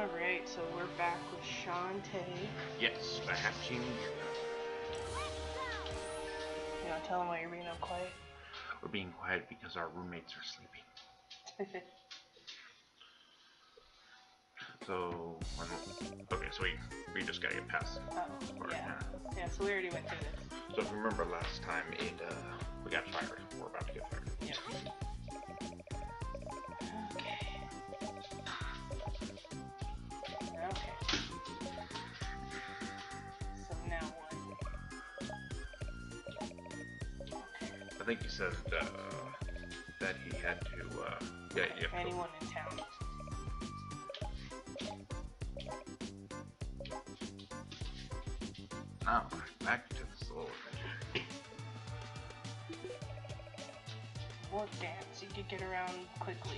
Alright, so we're back with Shantae. Yes, perhaps you. You want to tell him why you're being up quiet? We're being quiet because our roommates are sleeping. Okay, so we just gotta get past this part. Yeah, so we already went through this. So if you remember last time, we got fired. We're about to get fired. Yeah. Okay. So now what? I think you said that he had to anyone in town. Now we're back to the soul. Warp dance. You could get around quickly.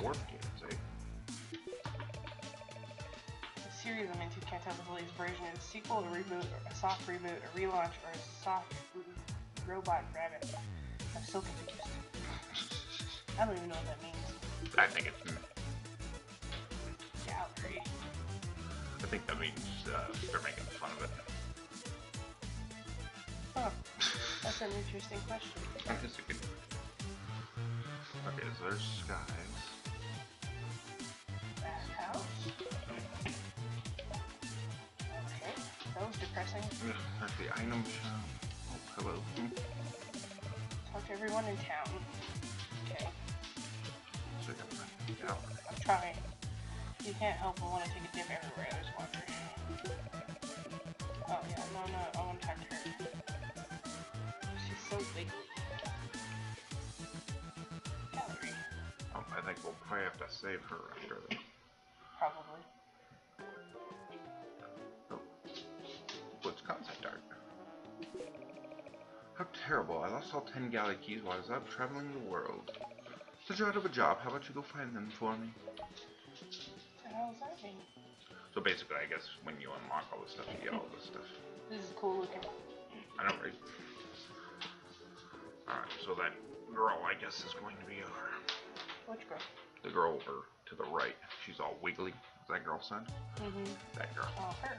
Warp dance, eh? The series I'm into can't tell the latest version is a sequel, a reboot, a soft reboot, a relaunch, or a soft robot rabbit. I'm so confused. I don't even know what that means. I think it's Gallery. I think that means they're making fun of it. Oh, that's an interesting question. I guess it could. Okay, so there's skies. Bathhouse? Okay, that was depressing. That's the item shop. Oh, hello. Talk to everyone in town. Okay. So you gotta run out. I'm trying. You can't help but want to take a dip everywhere. I was wondering. Oh yeah, no, I want to talk to her. She's so wiggly. Gallery. Oh, I think we'll probably have to save her after this. Probably. Oh. What's concept art? How terrible! I lost all 10 galley keys while I was out traveling the world. Since you're out of a job, how about you go find them for me? So basically, I guess when you unlock all this stuff, you get all this stuff. This is cool looking. I don't really. Alright, so that girl, I guess, is going to be over. Which girl? The girl over to the right. She's all wiggly. Is that girl, son? Mm-hmm. That girl. Oh, her.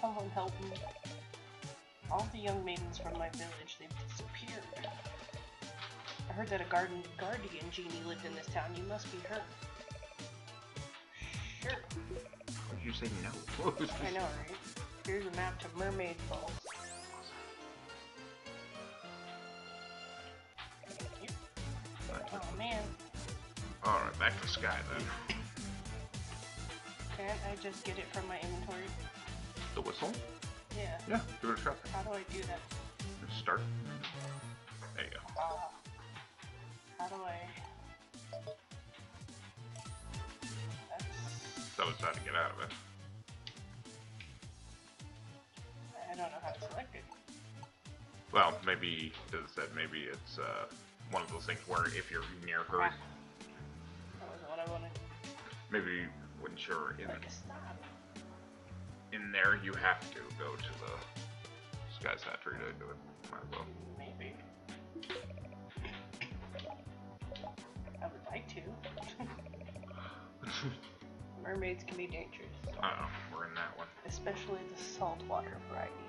Someone help me. All the young maidens from my village, they've disappeared. I heard that a guardian genie lived in this town. You must be her. Sure. Why did you say no? I know, right? Here's a map to Mermaid Falls. Thank you. Oh man. Alright, back to Sky then. Can't I just get it from my inventory? The whistle? Yeah. Yeah, give it a shot. How do I do that? Just start. There you go. How do I... That's... That was how to get out of it. I don't know how to select it. Well, maybe, as I said, maybe it's one of those things where if you're near her... Ah. That wasn't what I wanted. Maybe when you're in... Like a stop. In there, you have to go to the Sky's Hatchery to do it. Might as well. Maybe. I would like to. Mermaids can be dangerous. We're in that one. Especially the saltwater variety.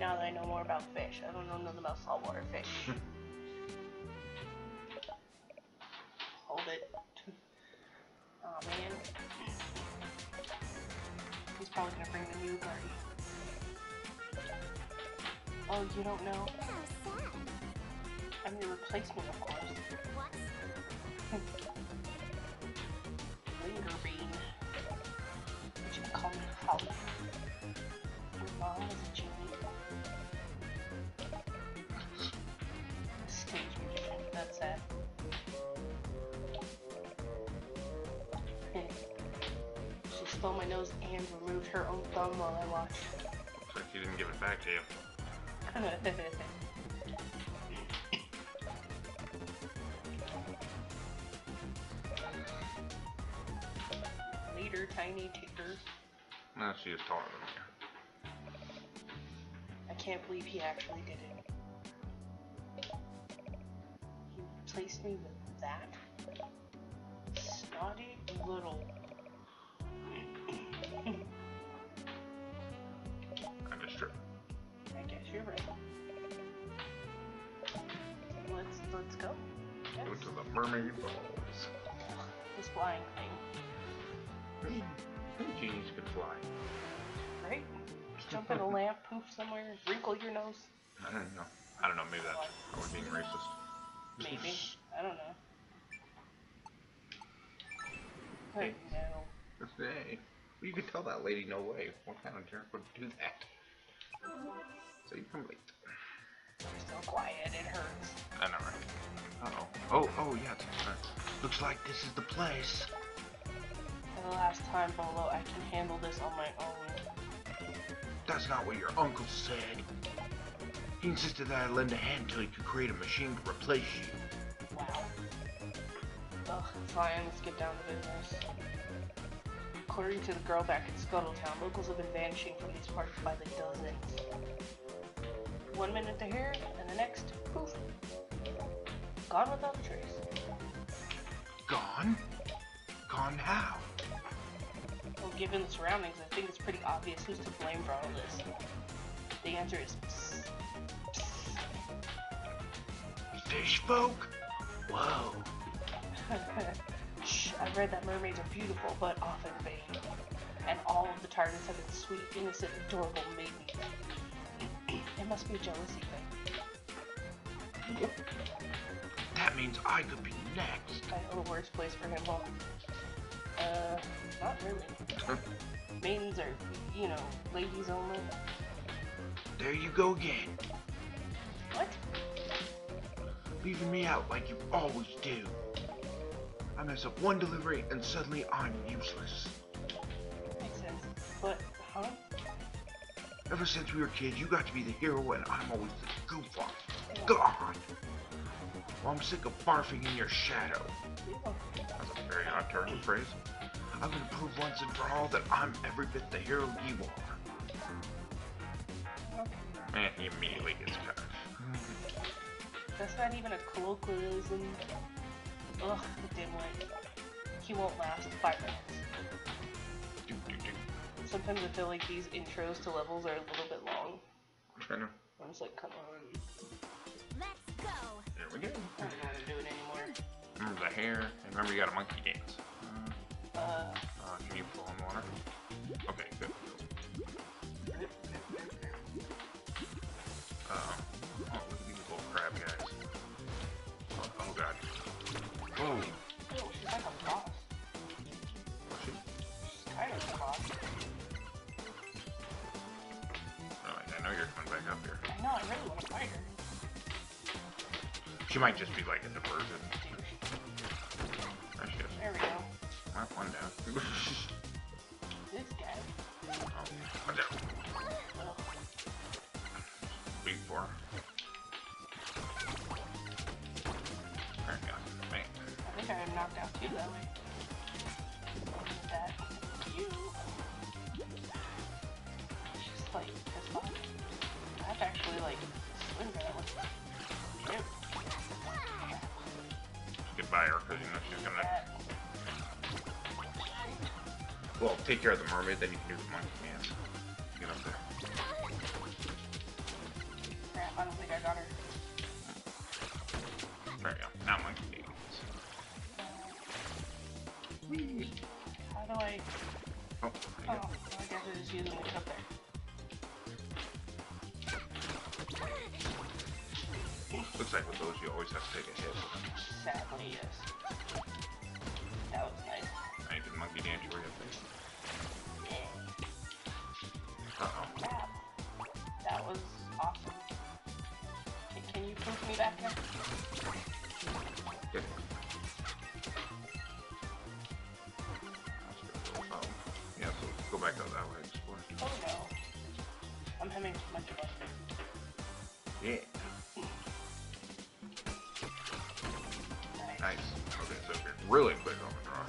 Now that I know more about fish, I don't know nothing about saltwater fish. Hold it. Aw, oh, man. He's probably gonna bring the new party. Oh, you don't know? I'm the replacement, of course. Lingerbean. Which is called Holly. Your mom is a genie. A stage magician, that's sad. She stole my nose and removed her own thumb while I watched. Looks like she didn't give it back to you. Tiny Tinker. No, she is taller than me. I can't believe he actually did it. He replaced me with that? Naughty little. I guess you're. I guess you're right. Let's go. Yes. Go to the Mermaid Falls. This flying thing. Genies can fly. Right? Jump in a lamp, poof somewhere, wrinkle your nose. I don't know. I don't know. Maybe that's probably being racist. Maybe. I don't know. Hey. No. Hey. Well, you could tell that lady no way. What kind of jerk would do that? So you come late. You're so quiet, it hurts. I know, right? Oh, yeah, it's right. Looks like this is the place. For the last time, Bolo, I can handle this on my own. That's not what your uncle said. He insisted that I lend a hand until he could create a machine to replace you. Wow. Ugh, fine, let's get down to business. According to the girl back at Scuttletown, locals have been vanishing from these parts by the dozens. 1 minute they're here, and the next, poof, gone without a trace. Gone? Gone how? Well, given the surroundings, I think it's pretty obvious who's to blame for all this. The answer is psst. Psst. Fish folk? Whoa. Shh, I've read that mermaids are beautiful, but often vain. And all of the targets have been sweet, innocent, adorable maidens. It must be a jealousy thing. That means I could be next. I know the worst place for him, Mom. Not really. Maidens are, you know, ladies only. There you go again. What? Leaving me out like you always do. I mess up one delivery and suddenly I'm useless. Makes sense. But, huh? Ever since we were kids, you got to be the hero and I'm always the goof-off. God! Well, I'm sick of barfing in your shadow. That's a very hot turn of phrase. I'm gonna prove once and for all that I'm every bit the hero you are. Okay. And he immediately gets cut. That's not even a colloquialism. Ugh, the dimwit. He won't last 5 minutes. Sometimes I feel like these intros to levels are a little bit long. I know. I'm just like, come on. Let's go. There we go. I don't know how to do it anymore. Remember the hair, and remember you got a monkey dance. Can you pull in water? Okay, good. Oh, look at these little crab guys. Oh god. Whoa. Oh, she's like a boss. Was she? She's kind of a boss. I know you're coming back up here. I know, I really want to fight her. She might just be like a diversion. There she is. There we go. Well, one down. This guy. Oh, one down. Oh. Big four. There we go. Bang. I think I got knocked out too, that way. That. You. She's like, that's fun. I have to actually, like, swing that one. Yep. Goodbye her, because you know she's gonna... Well, take care of the mermaid, then you can do the monkey dance. Get up there. Crap, I don't think I got her. There you go. Now monkey dance. How do I... Oh, there you go. I guess I just used it up there. Looks like with those you always have to take a hit. Sadly, yes. That was nice. I did the monkey dance where you have to. Uh-oh. Wow. That was awesome. Can you push me back there? Good. Oh. Yeah, so let's go back out that way and explore. Oh no. I'm having too much fun. Yeah. Nice. Okay, so it's really quick on the draw.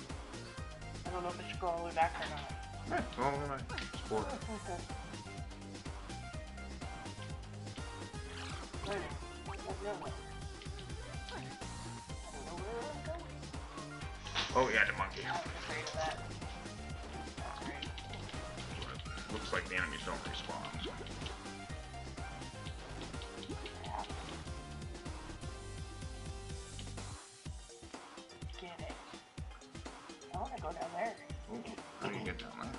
I don't know if it should go all the way back or not. Yeah, it's all the way back. Score. Okay. Wait a minute. I don't know where I'm going. Oh yeah, the monkey. Looks like the enemies don't respawn. Get it. I want to go down there. Ooh, how do you get down there?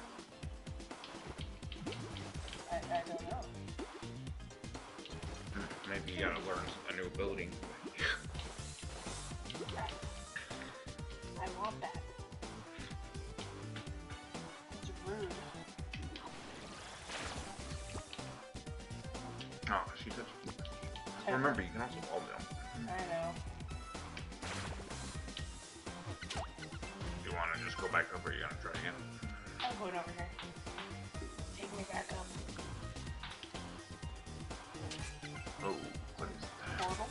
I don't know. Maybe you gotta learn a new building. I want that. It's rude. Oh, she touched me. Okay. Remember, you can also fall down. I know. You want to just go back up, or you gotta try again? I'm going over here. Take me back up. Oh, what is that? Horrible.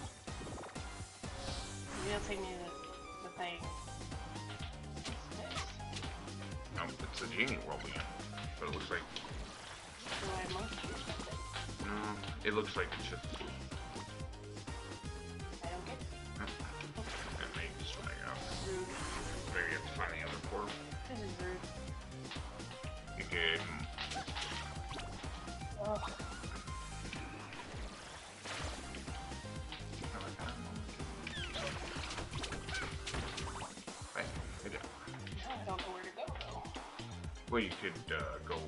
You'll take me to the thing. No, it's the genie world again. But it looks like... Do I have monkey or something? No, it looks like it's just... I don't get it. And they just find out. Rude. Maybe you have to find the other portal. This is rude. You can... Ugh. Well, you could go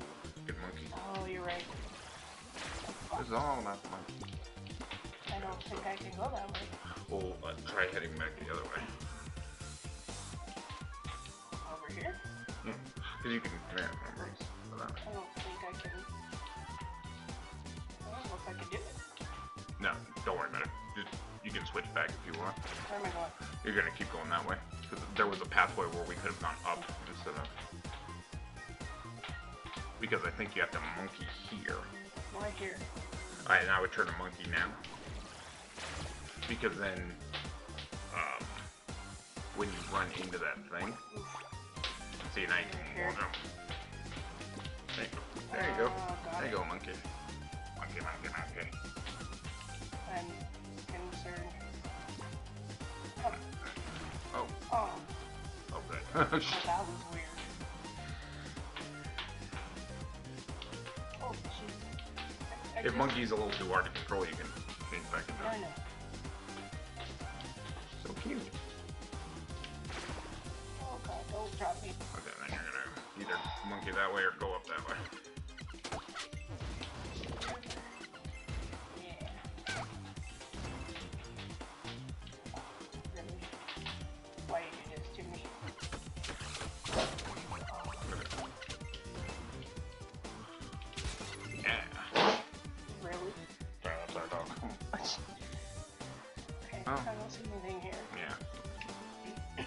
get monkey. Oh, you're right. This is all about the monkey. I don't think I can go that way. Well, try heading back the other way. Over here? Yeah, because you can grab numbers. I don't think I can. I don't know if I can do it. No, don't worry about it. You can switch back if you want. Where am I going? You're going to keep going that way. Because there was a pathway where we could have gone up instead of... Because I think you have to monkey here. Right here. Alright, and I would turn to monkey now. Because then, when you run into that thing, see, now you can wall jump. There you go. There you go, monkey. Monkey, monkey, monkey. I'm concerned. Oh. Oh. Okay. Oh, that was weird. If monkey's a little too hard to control, you can change back and forth. I know. So cute. Oh god, don't drop me. Okay, then you're gonna either monkey that way or go up that way. I don't see anything here. Yeah.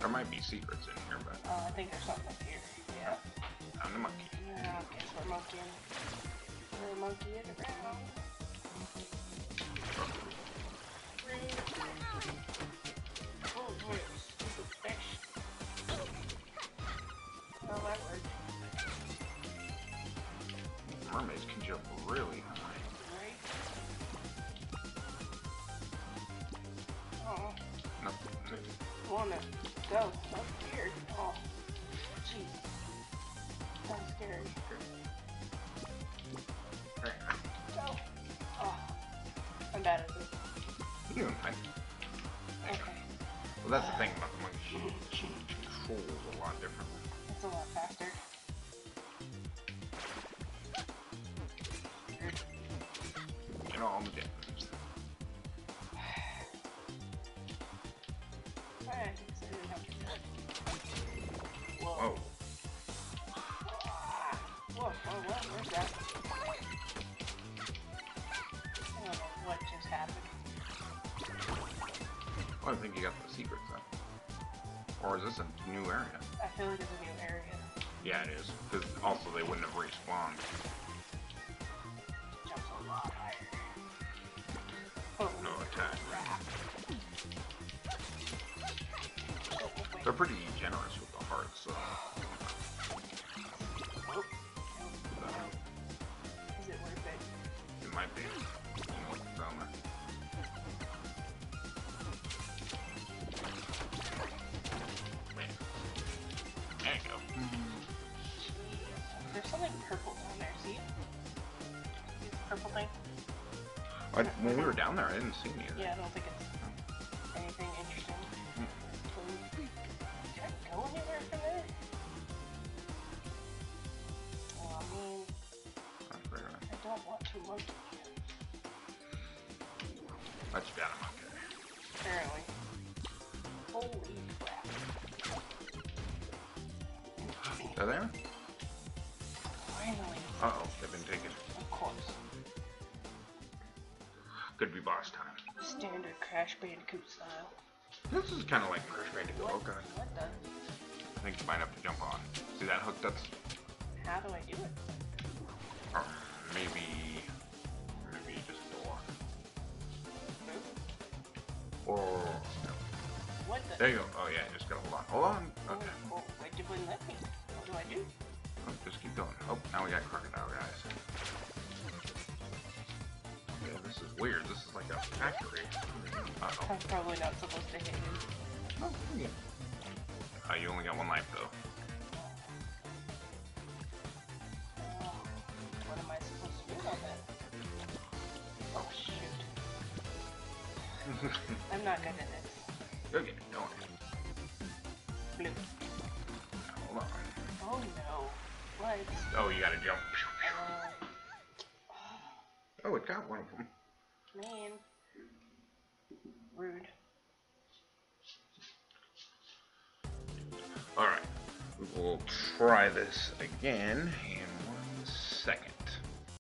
There might be secrets in here, but... Oh, I think there's something up here. Yeah. I'm the monkey. Yeah, I guess we're monkeying. We're a monkey in the ground. Oh, boy, stupid fish. How that worked. Mermaids can jump really high. Wanna go up here. Oh, jeez. That's scary. Go. Oh, I'm bad at this. You're doing fine. Okay. Well, that's the thing about the monkey. She controls a lot differently. It's a lot faster. You know, on the deck. Whoa. Whoa, whoa, whoa, where's that? I don't know what just happened. Well, I think you got the secrets though. Or is this a new area? I feel like it's a new area. Yeah, it is. Because also they wouldn't have respawned. Jumps a lot higher. Oh, no attack. They're pretty generous with the hearts, so... Is it worth it? It might be. You know what's down there. When we were down there, I didn't see any of that. Yeah, I don't think it's anything interesting. Did I go anywhere from there? Well, I mean, right. I don't want to look here. That's down, okay. Apparently. Holy crap. Are they there? Finally. Uh-oh, they've been taken. Of course. Could be boss time. Standard Crash Bandicoot style. This is kind of like Crash Bandicoot. What? Okay. What the? I think you might have to jump on. See that hook? That's. How do I do it? Or maybe just a door. Nope. Or. No. What the? There you go. Oh yeah, just gotta hold on. Hold on. Okay. Well, why did one let me? What do I do? Oh, just keep going. Oh, now we got crocodile guys. This is weird. This is like a factory. Uh-oh. I'm probably not supposed to hit him. Oh, yeah. You only got one life, though. What am I supposed to do about that? Oh, shoot. I'm not good at this. You'll get it. Don't worry. Blue. Hold on. Oh, no. What? Oh, you gotta jump. Oh, it got one of them. Man. Rude. Alright. We will try this again in 1 second.